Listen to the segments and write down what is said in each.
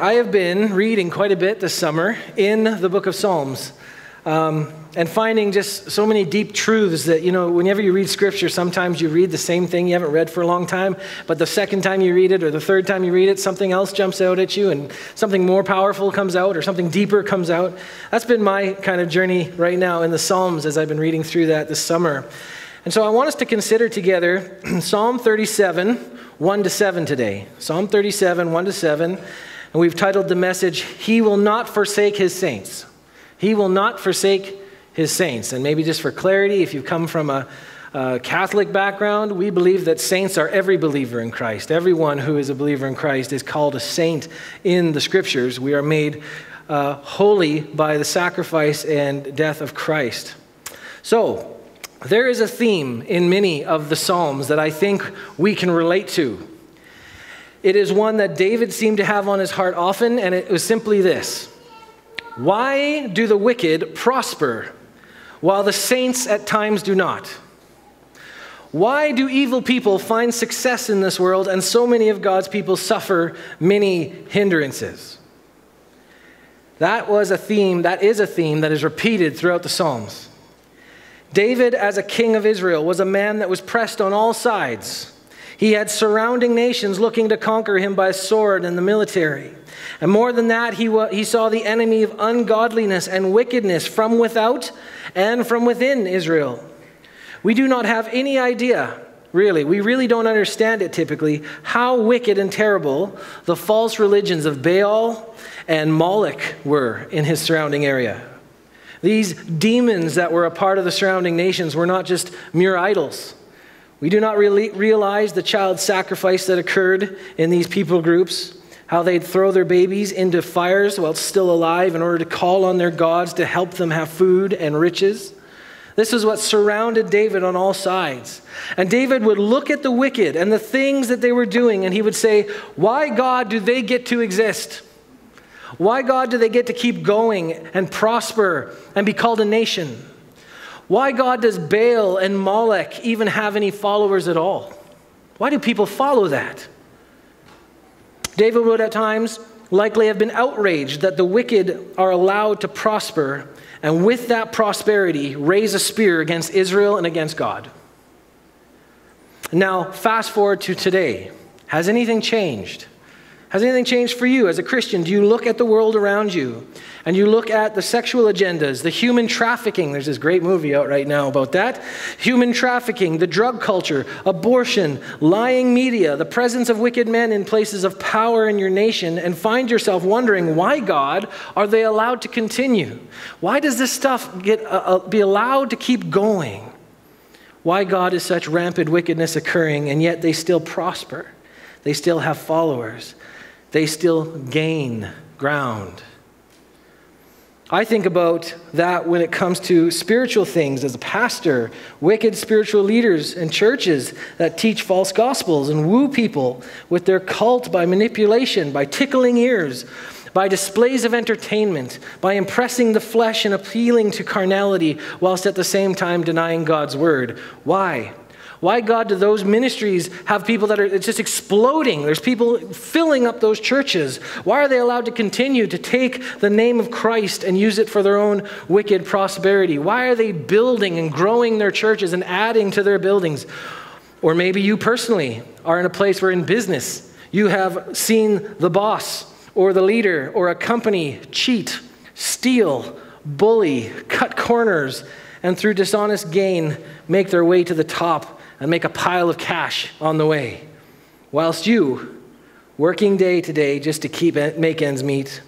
I have been reading quite a bit this summer in the book of Psalms and finding just so many deep truths that, you know, whenever you read Scripture, sometimes you read the same thing you haven't read for a long time, but the second time you read it or the third time you read it, something else jumps out at you and something more powerful comes out or something deeper comes out. That's been my kind of journey right now in the Psalms as I've been reading through that this summer. And so I want us to consider together Psalm 37, 1-7 today. Psalm 37, 1-7. And we've titled the message, He Will Not Forsake His Saints. He will not forsake His saints. And maybe just for clarity, if you come from a Catholic background, we believe that saints are every believer in Christ. Everyone who is a believer in Christ is called a saint in the Scriptures. We are made holy by the sacrifice and death of Christ. So, there is a theme in many of the Psalms that I think we can relate to. It is one that David seemed to have on his heart often, and it was simply this. Why do the wicked prosper while the saints at times do not? Why do evil people find success in this world and so many of God's people suffer many hindrances? That was a theme, that is a theme that is repeated throughout the Psalms. David, as a king of Israel, was a man that was pressed on all sides. He had surrounding nations looking to conquer him by sword and the military. And more than that, he saw the enemy of ungodliness and wickedness from without and from within Israel. We do not have any idea, really, we really don't understand it typically, how wicked and terrible the false religions of Baal and Moloch were in his surrounding area. These demons that were a part of the surrounding nations were not just mere idols. We do not really realize the child sacrifice that occurred in these people groups, how they'd throw their babies into fires while still alive in order to call on their gods to help them have food and riches. This is what surrounded David on all sides. And David would look at the wicked and the things that they were doing, and he would say, "Why, God, do they get to exist? Why, God, do they get to keep going and prosper and be called a nation? Why, God, does Baal and Moloch even have any followers at all? Why do people follow that?" David would at times likely have been outraged that the wicked are allowed to prosper and with that prosperity raise a spear against Israel and against God. Now, fast forward to today. Has anything changed? Has anything changed for you as a Christian? Do you look at the world around you and you look at the sexual agendas, the human trafficking? There's this great movie out right now about that. Human trafficking, the drug culture, abortion, lying media, the presence of wicked men in places of power in your nation, and find yourself wondering, why, God, are they allowed to continue? Why does this stuff be allowed to keep going? Why, God, is such rampant wickedness occurring and yet they still prosper? They still have followers. They still gain ground. I think about that when it comes to spiritual things as a pastor, wicked spiritual leaders and churches that teach false gospels and woo people with their cult by manipulation, by tickling ears, by displays of entertainment, by impressing the flesh and appealing to carnality whilst at the same time denying God's word. Why? Why, God, do those ministries have people that are just exploding? There's people filling up those churches. Why are they allowed to continue to take the name of Christ and use it for their own wicked prosperity? Why are they building and growing their churches and adding to their buildings? Or maybe you personally are in a place where in business you have seen the boss or the leader or a company cheat, steal, bully, cut corners, and through dishonest gain make their way to the top and make a pile of cash on the way, whilst you, working day to day just to make ends meet.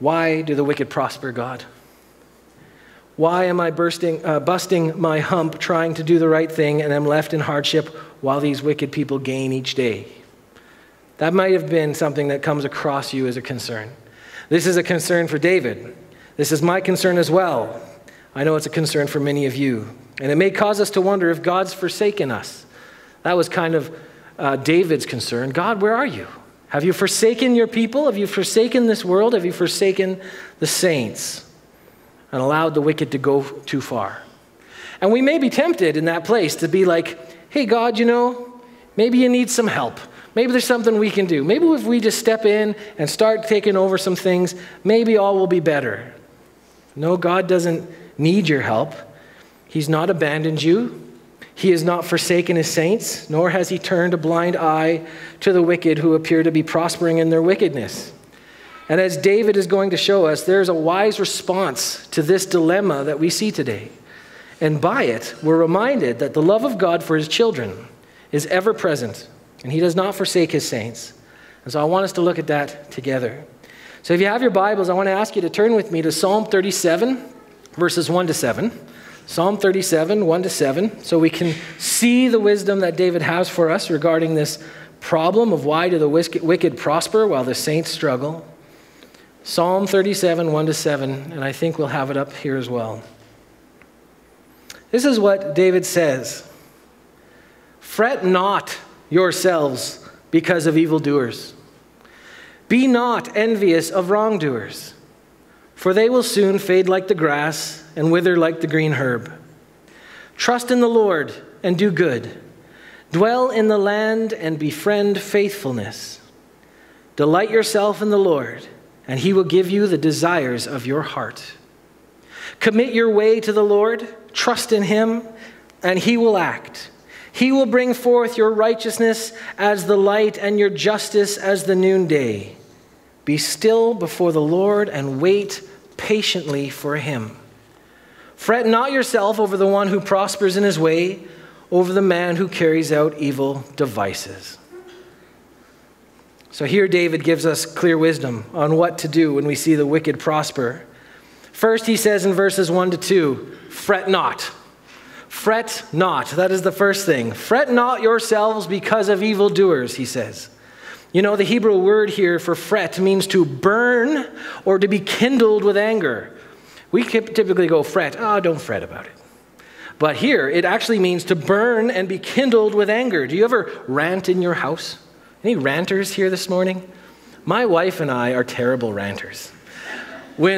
Why do the wicked prosper, God? Why am I busting my hump trying to do the right thing and am left in hardship while these wicked people gain each day? That might have been something that comes across you as a concern. This is a concern for David. This is my concern as well. I know it's a concern for many of you. And it may cause us to wonder if God's forsaken us. That was kind of David's concern. God, where are you? Have you forsaken your people? Have you forsaken this world? Have you forsaken the saints and allowed the wicked to go too far? And we may be tempted in that place to be like, hey, God, you know, maybe you need some help. Maybe there's something we can do. Maybe if we just step in and start taking over some things, maybe all will be better. No, God doesn't need your help. He's not abandoned you. He has not forsaken his saints, nor has he turned a blind eye to the wicked who appear to be prospering in their wickedness. And as David is going to show us, there's a wise response to this dilemma that we see today. And by it, we're reminded that the love of God for his children is ever present, and he does not forsake his saints. And so I want us to look at that together. So if you have your Bibles, I want to ask you to turn with me to Psalm 37, verses 1 to 7. Psalm 37, 1 to 7, so we can see the wisdom that David has for us regarding this problem of why do the wicked prosper while the saints struggle. Psalm 37, 1 to 7, and I think we'll have it up here as well. This is what David says. Fret not yourselves because of evildoers. Be not envious of wrongdoers, for they will soon fade like the grass and wither like the green herb. Trust in the Lord and do good. Dwell in the land and befriend faithfulness. Delight yourself in the Lord, and he will give you the desires of your heart. Commit your way to the Lord, trust in him, and he will act. He will bring forth your righteousness as the light and your justice as the noonday. Be still before the Lord and wait patiently for him. Fret not yourself over the one who prospers in his way, over the man who carries out evil devices. So here David gives us clear wisdom on what to do when we see the wicked prosper. First, he says in verses 1 to 2, fret not. Fret not. That is the first thing. Fret not yourselves because of evildoers, he says. You know, the Hebrew word here for fret means to burn or to be kindled with anger. We typically go fret, oh, don't fret about it. But here, it actually means to burn and be kindled with anger. Do you ever rant in your house? Any ranters here this morning? My wife and I are terrible ranters. We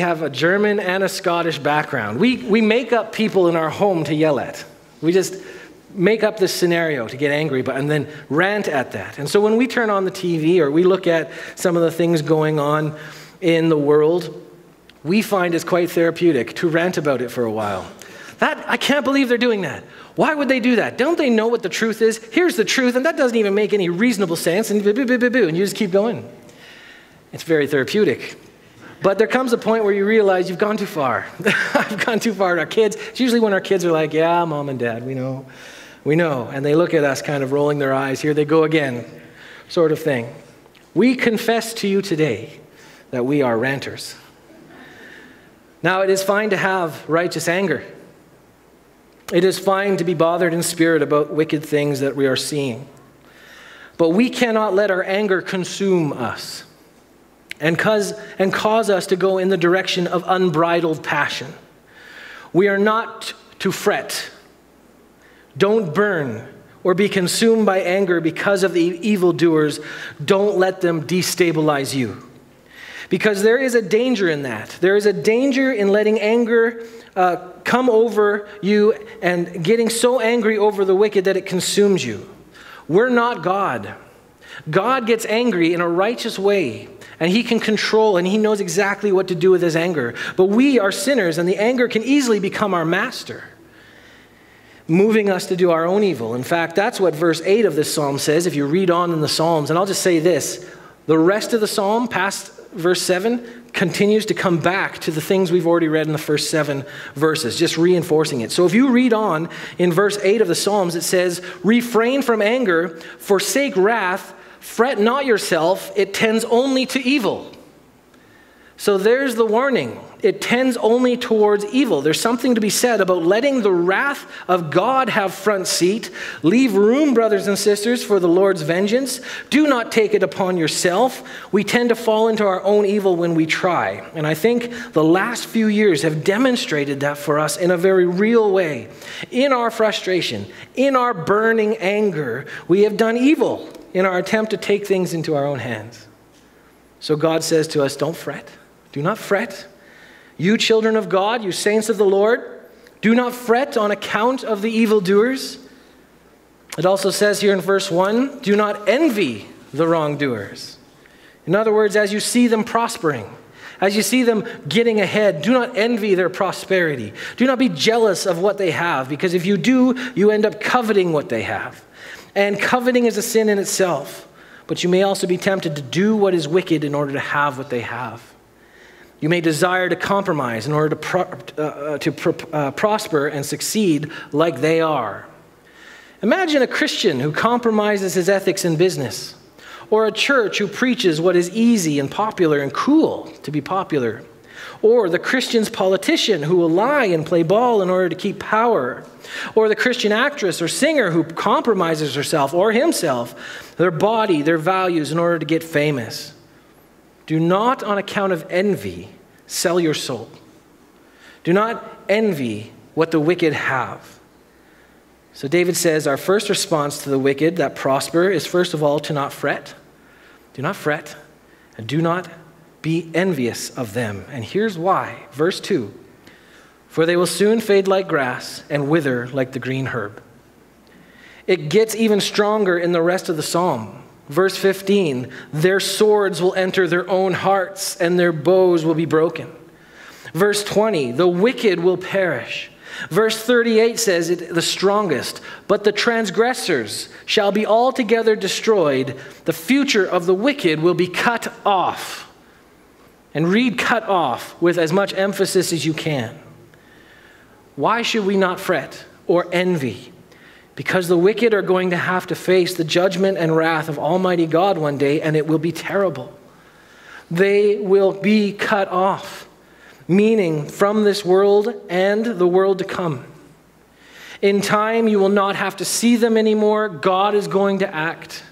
have a German and a Scottish background. We make up people in our home to yell at. We just make up this scenario to get angry, and then rant at that. And so when we turn on the TV or we look at some of the things going on in the world, we find it's quite therapeutic to rant about it for a while. I can't believe they're doing that. Why would they do that? Don't they know what the truth is? Here's the truth, and that doesn't even make any reasonable sense, and and you just keep going. It's very therapeutic. But there comes a point where you realize you've gone too far. I've gone too far to our kids. It's usually when our kids are like, yeah, mom and dad, we know. And they look at us kind of rolling their eyes, here they go again, sort of thing. We confess to you today that we are ranters. Now, it is fine to have righteous anger. It is fine to be bothered in spirit about wicked things that we are seeing. But we cannot let our anger consume us and cause us to go in the direction of unbridled passion. We are not to fret. Don't burn or be consumed by anger because of the evildoers. Don't let them destabilize you. Because there is a danger in that. There is a danger in letting anger come over you and getting so angry over the wicked that it consumes you. We're not God. God gets angry in a righteous way, and he can control, and he knows exactly what to do with his anger. But we are sinners, and the anger can easily become our master, moving us to do our own evil. In fact, that's what verse 8 of this psalm says, if you read on in the Psalms. And I'll just say this, the rest of the psalm, past verse 7, continues to come back to the things we've already read in the first 7 verses, just reinforcing it. So if you read on in verse 8 of the Psalms, it says, refrain from anger, forsake wrath, fret not yourself, it tends only to evil. So there's the warning. It tends only towards evil. There's something to be said about letting the wrath of God have front seat. Leave room, brothers and sisters, for the Lord's vengeance. Do not take it upon yourself. We tend to fall into our own evil when we try. And I think the last few years have demonstrated that for us in a very real way. In our frustration, in our burning anger, we have done evil in our attempt to take things into our own hands. So God says to us, don't fret. Do not fret. You children of God, you saints of the Lord, do not fret on account of the evildoers. It also says here in verse 1, do not envy the wrongdoers. In other words, as you see them prospering, as you see them getting ahead, do not envy their prosperity. Do not be jealous of what they have, because if you do, you end up coveting what they have. And coveting is a sin in itself, but you may also be tempted to do what is wicked in order to have what they have. You may desire to compromise in order to prosper and succeed like they are. Imagine a Christian who compromises his ethics in business, or a church who preaches what is easy and popular and cool to be popular, or the Christian's politician who will lie and play ball in order to keep power, or the Christian actress or singer who compromises herself or himself, their body, their values in order to get famous. Do not, on account of envy, sell your soul. Do not envy what the wicked have. So David says our first response to the wicked that prosper is first of all to not fret. Do not fret, and do not be envious of them. And here's why. Verse 2, for they will soon fade like grass and wither like the green herb. It gets even stronger in the rest of the psalm. Verse 15, their swords will enter their own hearts and their bows will be broken. Verse 20, the wicked will perish. Verse 38 says it the strongest, but the transgressors shall be altogether destroyed. The future of the wicked will be cut off. And read cut off with as much emphasis as you can. Why should we not fret or envy? Because the wicked are going to have to face the judgment and wrath of Almighty God one day, and it will be terrible. They will be cut off, meaning from this world and the world to come. In time, you will not have to see them anymore. God is going to act.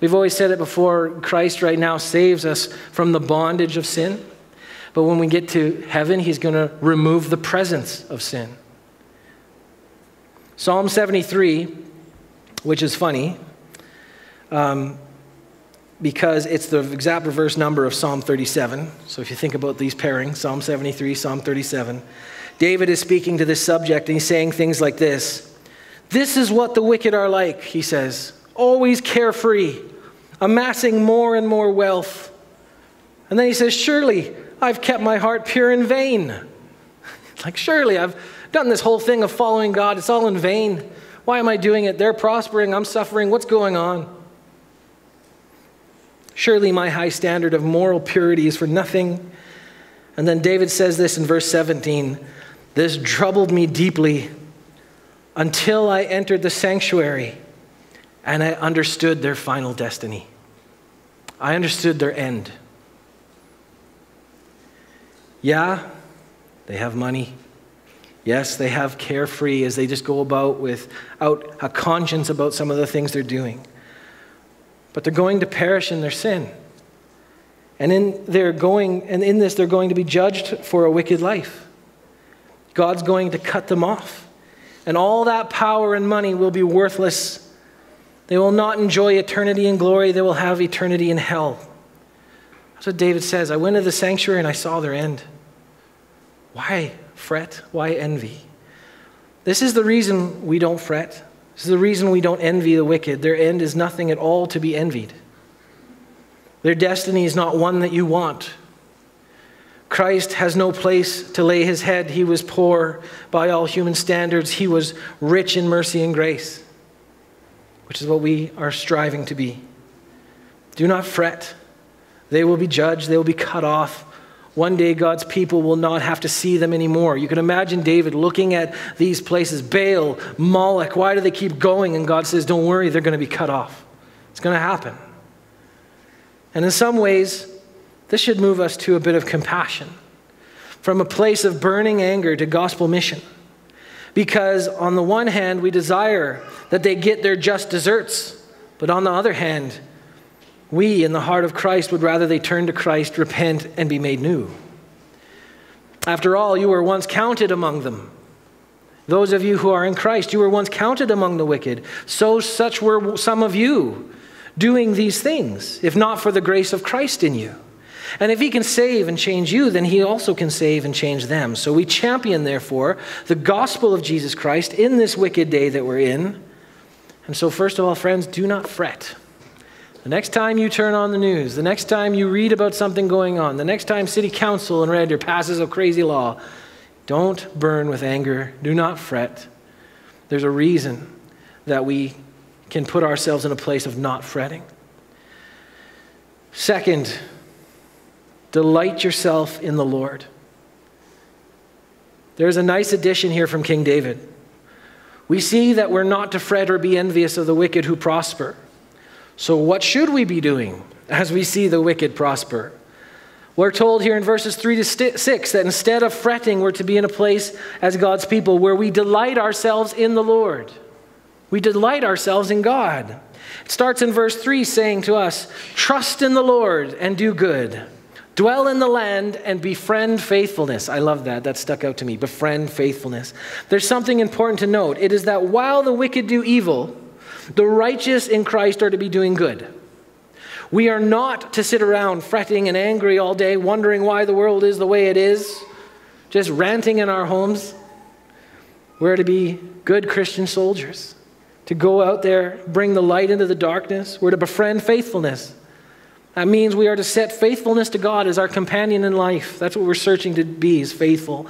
We've always said it before, Christ right now saves us from the bondage of sin. But when we get to heaven, he's going to remove the presence of sin. Psalm 73, which is funny, because it's the exact reverse number of Psalm 37. So if you think about these pairings, Psalm 73, Psalm 37, David is speaking to this subject and he's saying things like this. This is what the wicked are like, he says, always carefree, amassing more and more wealth. And then he says, surely I've kept my heart pure in vain. Like, surely I've done this whole thing of following God. It's all in vain. Why am I doing it? They're prospering. I'm suffering. What's going on? Surely my high standard of moral purity is for nothing. And then David says this in verse 17. This troubled me deeply until I entered the sanctuary and I understood their final destiny. I understood their end. Yeah, they have money. Yes, they have carefree as they just go about without a conscience about some of the things they're doing. But they're going to perish in their sin. And in this, they're going to be judged for a wicked life. God's going to cut them off. And all that power and money will be worthless. They will not enjoy eternity in glory. They will have eternity in hell. That's what David says. I went to the sanctuary and I saw their end. Why fret? Why envy? This is the reason we don't fret. This is the reason we don't envy the wicked. Their end is nothing at all to be envied. Their destiny is not one that you want. Christ has no place to lay his head. He was poor by all human standards. He was rich in mercy and grace, which is what we are striving to be. Do not fret. They will be judged. They will be cut off. One day, God's people will not have to see them anymore. You can imagine David looking at these places, Baal, Moloch, why do they keep going? And God says, don't worry, they're going to be cut off. It's going to happen. And in some ways, this should move us to a bit of compassion, from a place of burning anger to gospel mission. Because on the one hand, we desire that they get their just deserts, but on the other hand, we, in the heart of Christ, would rather they turn to Christ, repent, and be made new. After all, you were once counted among them. Those of you who are in Christ, you were once counted among the wicked. So such were some of you doing these things, if not for the grace of Christ in you. And if he can save and change you, then he also can save and change them. So we champion, therefore, the gospel of Jesus Christ in this wicked day that we're in. And so first of all, friends, do not fret. The next time you turn on the news, the next time you read about something going on, the next time city council in Red Deer passes a crazy law, don't burn with anger. Do not fret. There's a reason that we can put ourselves in a place of not fretting. Second, delight yourself in the Lord. There's a nice addition here from King David. We see that we're not to fret or be envious of the wicked who prosper. So what should we be doing as we see the wicked prosper? We're told here in verses 3 to 6 that instead of fretting, we're to be in a place as God's people where we delight ourselves in the Lord. We delight ourselves in God. It starts in verse 3 saying to us, trust in the Lord and do good. Dwell in the land and befriend faithfulness. I love that. That stuck out to me. Befriend faithfulness. There's something important to note. It is that while the wicked do evil, the righteous in Christ are to be doing good. We are not to sit around fretting and angry all day, wondering why the world is the way it is, just ranting in our homes. We're to be good Christian soldiers, to go out there, bring the light into the darkness. We're to befriend faithfulness. That means we are to set faithfulness to God as our companion in life. That's what we're searching to be, is faithful.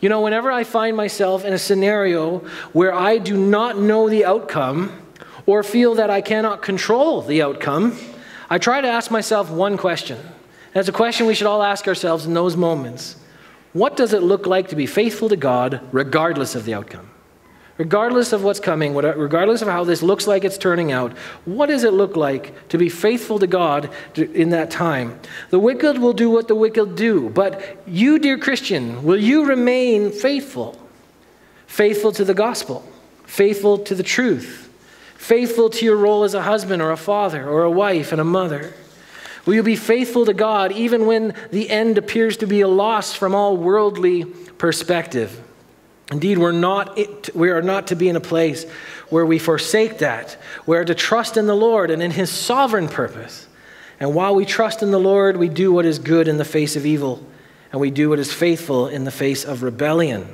You know, whenever I find myself in a scenario where I do not know the outcome or feel that I cannot control the outcome, I try to ask myself one question. That's a question we should all ask ourselves in those moments. What does it look like to be faithful to God regardless of the outcome? Regardless of what's coming, regardless of how this looks like it's turning out, what does it look like to be faithful to God in that time? The wicked will do what the wicked do, but you, dear Christian, will you remain faithful? Faithful to the gospel, faithful to the truth, faithful to your role as a husband or a father or a wife and a mother. Will you be faithful to God even when the end appears to be a loss from all worldly perspective? Indeed, we are not to be in a place where we forsake that. We are to trust in the Lord and in His sovereign purpose. And while we trust in the Lord, we do what is good in the face of evil, and we do what is faithful in the face of rebellion.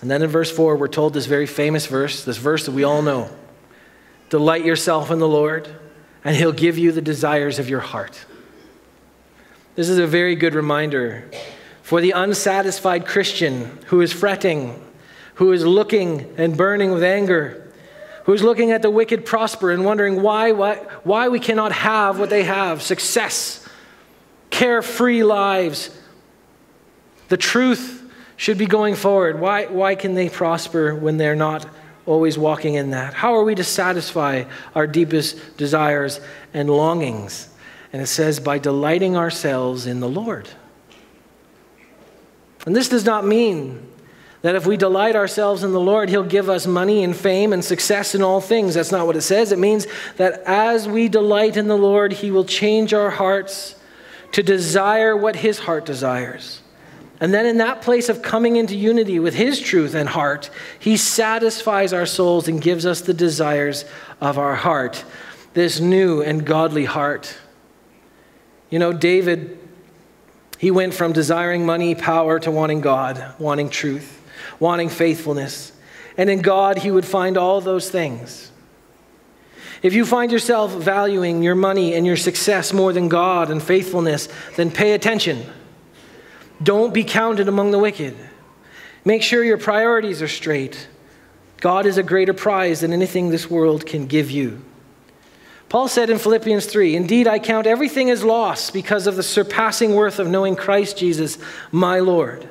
And then in verse 4, we're told this very famous verse, this verse that we all know. Delight yourself in the Lord, and He'll give you the desires of your heart. This is a very good reminder for the unsatisfied Christian who is fretting, who is looking and burning with anger, who is looking at the wicked prosper and wondering why we cannot have what they have, success, carefree lives. The truth should be going forward. Why can they prosper when they're not always walking in that? How are we to satisfy our deepest desires and longings? And it says, by delighting ourselves in the Lord. And this does not mean that if we delight ourselves in the Lord, He'll give us money and fame and success in all things. That's not what it says. It means that as we delight in the Lord, He will change our hearts to desire what His heart desires. And then in that place of coming into unity with His truth and heart, He satisfies our souls and gives us the desires of our heart, this new and godly heart. You know, David, he went from desiring money, power, to wanting God, wanting truth, wanting faithfulness. And in God, he would find all those things. If you find yourself valuing your money and your success more than God and faithfulness, then pay attention. Don't be counted among the wicked. Make sure your priorities are straight. God is a greater prize than anything this world can give you. Paul said in Philippians 3, "Indeed, I count everything as loss because of the surpassing worth of knowing Christ Jesus, my Lord.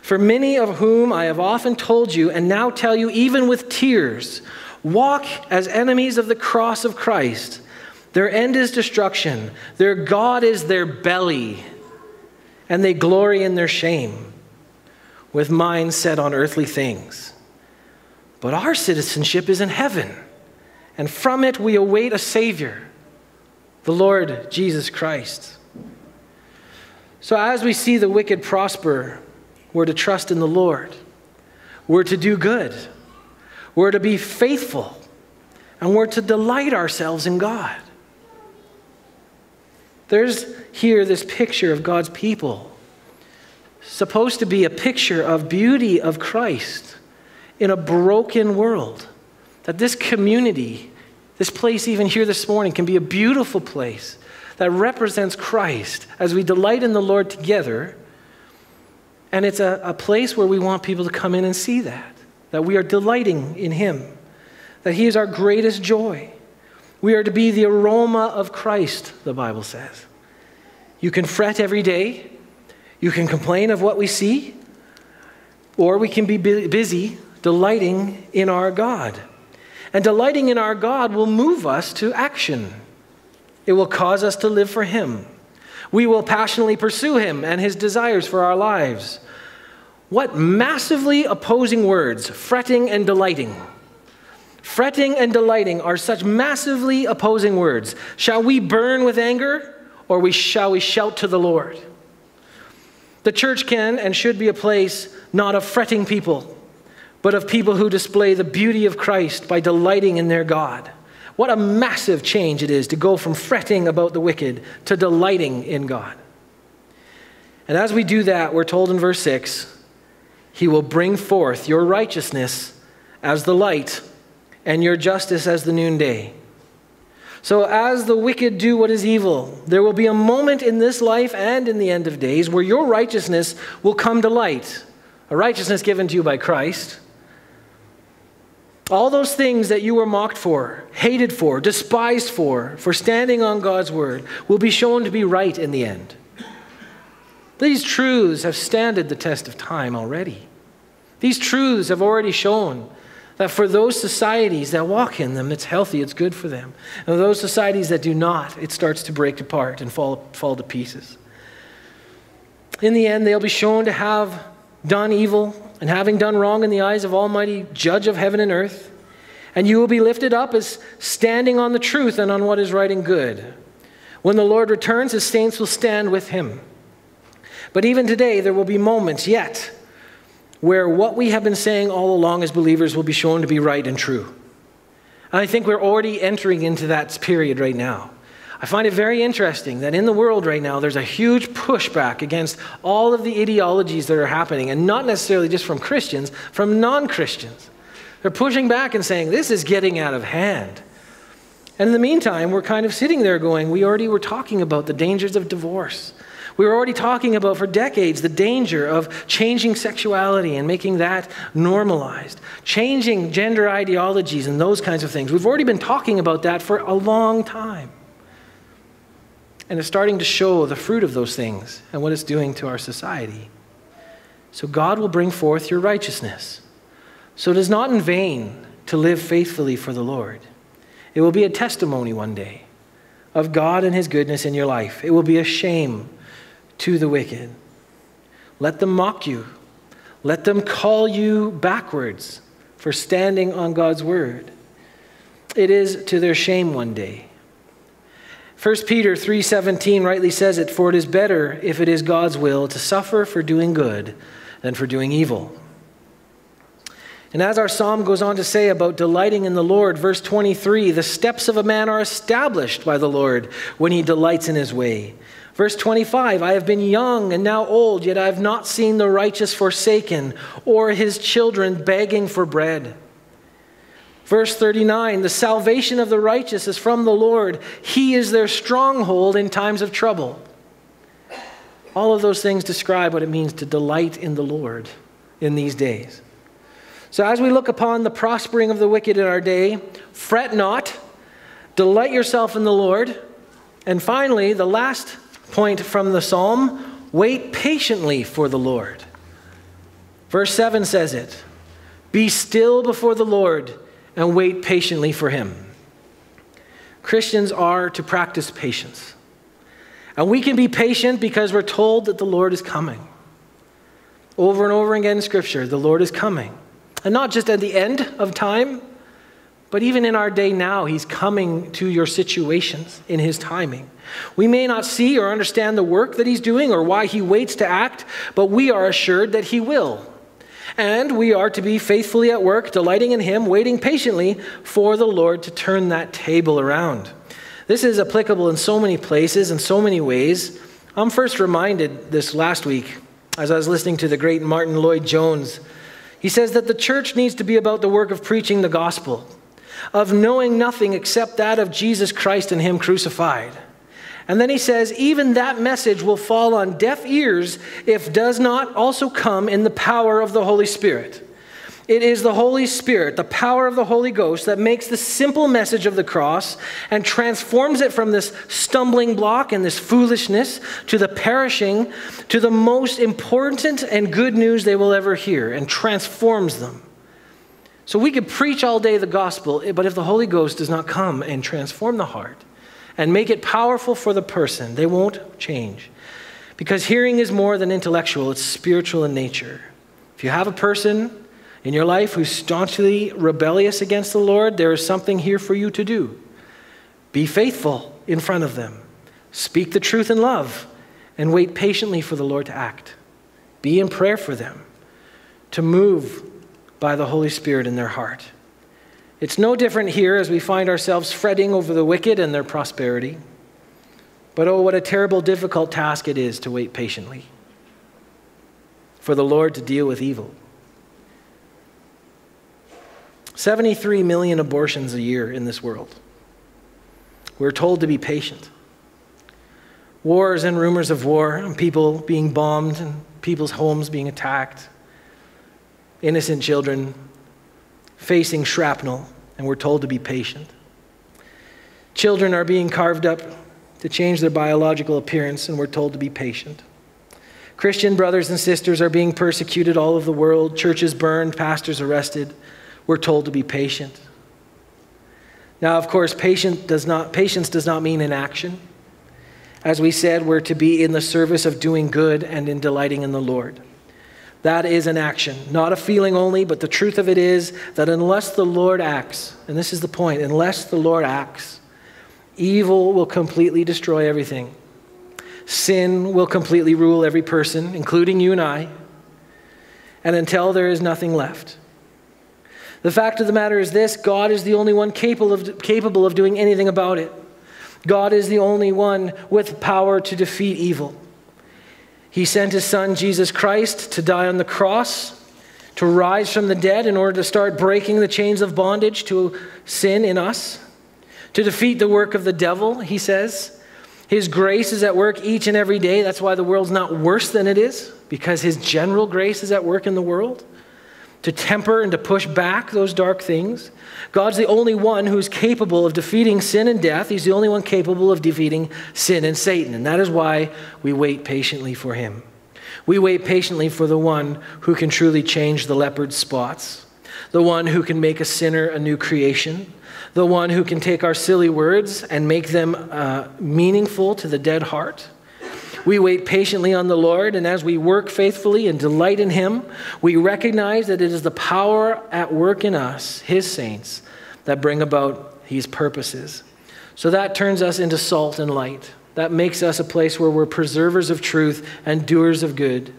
For many of whom I have often told you and now tell you even with tears, walk as enemies of the cross of Christ. Their end is destruction. Their God is their belly, and they glory in their shame, with minds set on earthly things. But our citizenship is in heaven, and from it we await a Savior, the Lord Jesus Christ." So as we see the wicked prosper, we're to trust in the Lord. We're to do good. We're to be faithful. And we're to delight ourselves in God. There's here this picture of God's people, supposed to be a picture of beauty of Christ in a broken world, that this community, this place even here this morning, can be a beautiful place that represents Christ as we delight in the Lord together. And it's a place where we want people to come in and see that we are delighting in him, that he is our greatest joy. We are to be the aroma of Christ, the Bible says. You can fret every day. You can complain of what we see. Or we can be busy delighting in our God. And delighting in our God will move us to action. It will cause us to live for him. We will passionately pursue him and his desires for our lives. What massively opposing words, fretting and delighting. Fretting and delighting are such massively opposing words. Shall we burn with anger, or shall we shout to the Lord? The church can and should be a place not of fretting people, but of people who display the beauty of Christ by delighting in their God. What a massive change it is to go from fretting about the wicked to delighting in God. And as we do that, we're told in verse 6, he will bring forth your righteousness as the light and your justice as the noonday. So as the wicked do what is evil, there will be a moment in this life and in the end of days where your righteousness will come to light, a righteousness given to you by Christ. All those things that you were mocked for, hated for, despised for standing on God's word, will be shown to be right in the end. These truths have standed the test of time already. These truths have already shown that for those societies that walk in them, it's healthy, it's good for them. And for those societies that do not, it starts to break apart and fall to pieces. In the end, they'll be shown to have done evil and having done wrong in the eyes of Almighty Judge of heaven and earth. And you will be lifted up as standing on the truth and on what is right and good. When the Lord returns, his saints will stand with him. But even today, there will be moments yet where what we have been saying all along as believers will be shown to be right and true. And I think we're already entering into that period right now. I find it very interesting that in the world right now, there's a huge pushback against all of the ideologies that are happening, and not necessarily just from Christians, from non-Christians. They're pushing back and saying, this is getting out of hand. And in the meantime, we're kind of sitting there going, we already were talking about the dangers of divorce. We were already talking about for decades the danger of changing sexuality and making that normalized, changing gender ideologies and those kinds of things. We've already been talking about that for a long time. And it's starting to show the fruit of those things and what it's doing to our society. So God will bring forth your righteousness. So it is not in vain to live faithfully for the Lord. It will be a testimony one day of God and his goodness in your life. It will be a shame to the wicked. Let them mock you. Let them call you backwards for standing on God's word. It is to their shame one day. 1 Peter 3:17 rightly says it, for it is better, if it is God's will, to suffer for doing good than for doing evil. And as our psalm goes on to say about delighting in the Lord, verse 23, the steps of a man are established by the Lord when he delights in his way. Verse 25, I have been young and now old, yet I have not seen the righteous forsaken or his children begging for bread. Verse 39, the salvation of the righteous is from the Lord. He is their stronghold in times of trouble. All of those things describe what it means to delight in the Lord in these days. So as we look upon the prospering of the wicked in our day, fret not, delight yourself in the Lord. And finally, the last point from the psalm, wait patiently for the Lord. Verse 7 says it, be still before the Lord and wait patiently for him. Christians are to practice patience. And we can be patient because we're told that the Lord is coming. Over and over again in Scripture, the Lord is coming. And not just at the end of time, but even in our day now, he's coming to your situations in his timing. We may not see or understand the work that he's doing or why he waits to act, but we are assured that he will. And we are to be faithfully at work, delighting in him, waiting patiently for the Lord to turn that table around. This is applicable in so many places, in so many ways. I'm first reminded this last week as I was listening to the great Martin Lloyd Jones. He says that the church needs to be about the work of preaching the gospel, of knowing nothing except that of Jesus Christ and him crucified. And then he says, even that message will fall on deaf ears if does not also come in the power of the Holy Spirit. It is the Holy Spirit, the power of the Holy Ghost, that makes the simple message of the cross and transforms it from this stumbling block and this foolishness to the perishing, to the most important and good news they will ever hear, and transforms them. So we could preach all day the gospel, but if the Holy Ghost does not come and transform the heart and make it powerful for the person, they won't change. Because hearing is more than intellectual, it's spiritual in nature. If you have a person in your life who's staunchly rebellious against the Lord, there is something here for you to do. Be faithful in front of them. Speak the truth in love and wait patiently for the Lord to act. Be in prayer for them, to move by the Holy Spirit in their heart. It's no different here as we find ourselves fretting over the wicked and their prosperity. But oh, what a terrible, difficult task it is to wait patiently for the Lord to deal with evil. 73 million abortions a year in this world. We're told to be patient. Wars and rumors of war, and people being bombed, and people's homes being attacked, innocent children facing shrapnel, and we're told to be patient. Children are being carved up to change their biological appearance, and we're told to be patient. Christian brothers and sisters are being persecuted all over the world, churches burned, pastors arrested. We're told to be patient. Now, of course, patience does not mean inaction. As we said, we're to be in the service of doing good and in delighting in the Lord. That is an action, not a feeling only, but the truth of it is that unless the Lord acts, and this is the point, unless the Lord acts, evil will completely destroy everything. Sin will completely rule every person, including you and I, and until there is nothing left. The fact of the matter is this: God is the only one capable of doing anything about it. God is the only one with power to defeat evil. He sent his son, Jesus Christ, to die on the cross, to rise from the dead in order to start breaking the chains of bondage to sin in us, to defeat the work of the devil, he says. His grace is at work each and every day. That's why the world's not worse than it is, because his general grace is at work in the world, to temper and to push back those dark things. God's the only one who's capable of defeating sin and death. He's the only one capable of defeating sin and Satan. And that is why we wait patiently for him. We wait patiently for the one who can truly change the leopard's spots, the one who can make a sinner a new creation, the one who can take our silly words and make them meaningful to the dead heart. We wait patiently on the Lord, and as we work faithfully and delight in him, we recognize that it is the power at work in us, his saints, that bring about his purposes. So that turns us into salt and light. That makes us a place where we're preservers of truth and doers of good.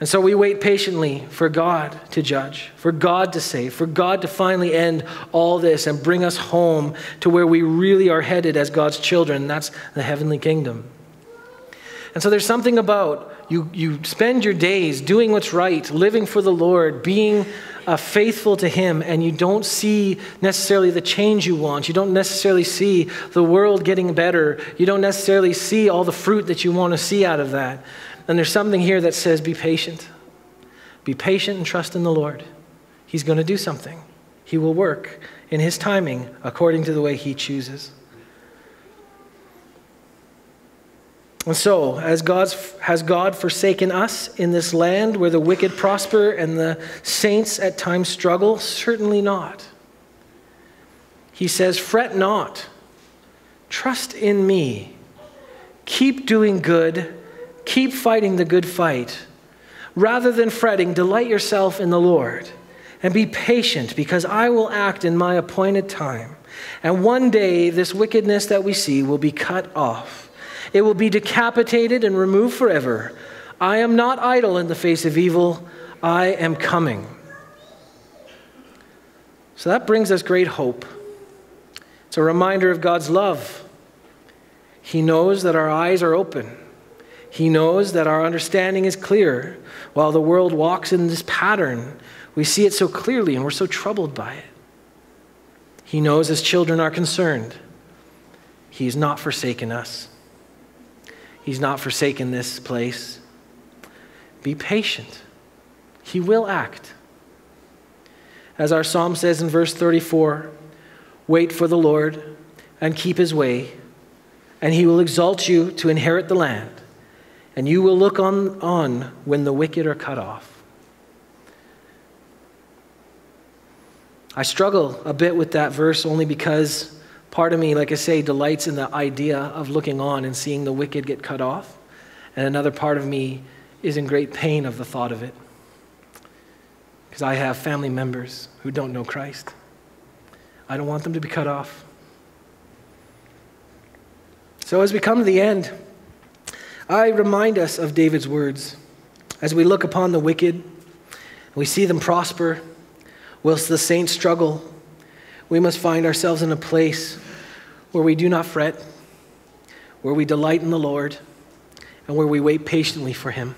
And so we wait patiently for God to judge, for God to save, for God to finally end all this and bring us home to where we really are headed as God's children. That's the heavenly kingdom. And so there's something about you spend your days doing what's right, living for the Lord, being faithful to him, and you don't see necessarily the change you want. You don't necessarily see the world getting better. You don't necessarily see all the fruit that you want to see out of that. And there's something here that says be patient. Be patient and trust in the Lord. He's going to do something. He will work in his timing according to the way he chooses. And so, has God forsaken us in this land where the wicked prosper and the saints at times struggle? Certainly not. He says, fret not. Trust in me. Keep doing good. Keep fighting the good fight. Rather than fretting, delight yourself in the Lord and be patient, because I will act in my appointed time. And one day, this wickedness that we see will be cut off. It will be decapitated and removed forever. I am not idle in the face of evil. I am coming. So that brings us great hope. It's a reminder of God's love. He knows that our eyes are open. He knows that our understanding is clear. While the world walks in this pattern, we see it so clearly and we're so troubled by it. He knows his children are concerned. He's not forsaken us. He's not forsaken this place. Be patient. He will act. As our psalm says in verse 34, wait for the Lord and keep his way, and he will exalt you to inherit the land, and you will look on when the wicked are cut off. I struggle a bit with that verse only because part of me, like I say, delights in the idea of looking on and seeing the wicked get cut off, and another part of me is in great pain of the thought of it, because I have family members who don't know Christ. I don't want them to be cut off. So as we come to the end, I remind us of David's words. As we look upon the wicked, we see them prosper, whilst the saints struggle, we must find ourselves in a place where we do not fret, where we delight in the Lord, and where we wait patiently for him.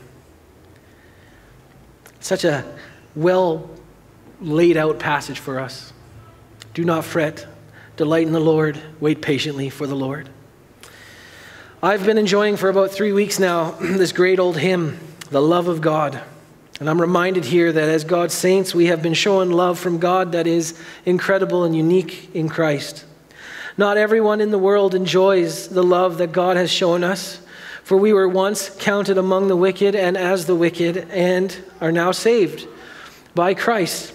Such a well laid out passage for us. Do not fret, delight in the Lord, wait patiently for the Lord. I've been enjoying for about 3 weeks now this great old hymn, The Love of God. And I'm reminded here that as God's saints, we have been shown love from God that is incredible and unique in Christ. Not everyone in the world enjoys the love that God has shown us, for we were once counted among the wicked and as the wicked, and are now saved by Christ.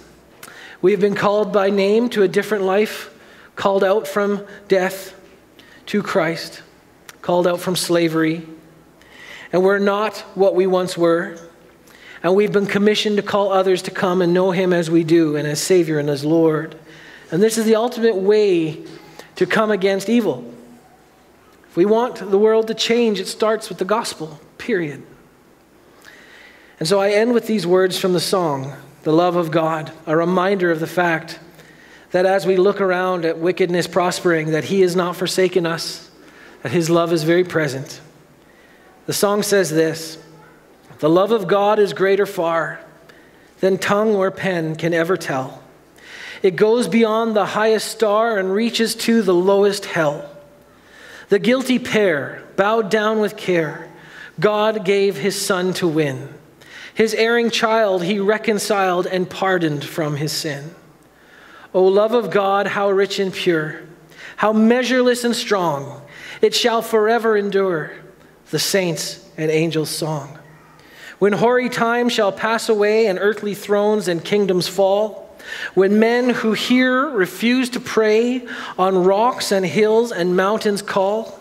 We have been called by name to a different life, called out from death to Christ, called out from slavery. And we're not what we once were. And we've been commissioned to call others to come and know him as we do, and as Savior and as Lord. And this is the ultimate way to come against evil. If we want the world to change, it starts with the gospel, period. And so I end with these words from the song, The Love of God, a reminder of the fact that as we look around at wickedness prospering, that he has not forsaken us, that his love is very present. The song says this, the love of God is greater far than tongue or pen can ever tell. It goes beyond the highest star and reaches to the lowest hell. The guilty pair, bowed down with care, God gave his son to win. His erring child he reconciled and pardoned from his sin. O love of God, how rich and pure, how measureless and strong, it shall forever endure the saints' and angels' song. When hoary time shall pass away and earthly thrones and kingdoms fall, when men who hear refuse to pray on rocks and hills and mountains call,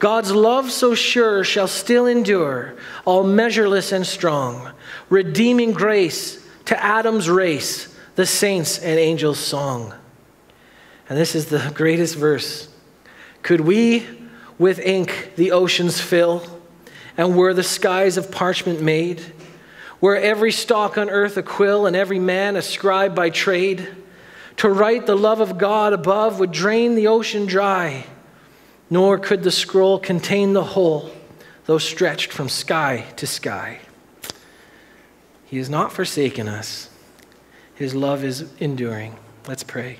God's love so sure shall still endure, all measureless and strong, redeeming grace to Adam's race, the saints' and angels' song. And this is the greatest verse. Could we with ink the oceans fill? And were the skies of parchment made, were every stalk on earth a quill and every man a scribe by trade, to write the love of God above would drain the ocean dry, nor could the scroll contain the whole, though stretched from sky to sky. He has not forsaken us. His love is enduring. Let's pray.